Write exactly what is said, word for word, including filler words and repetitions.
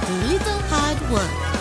like little hard work.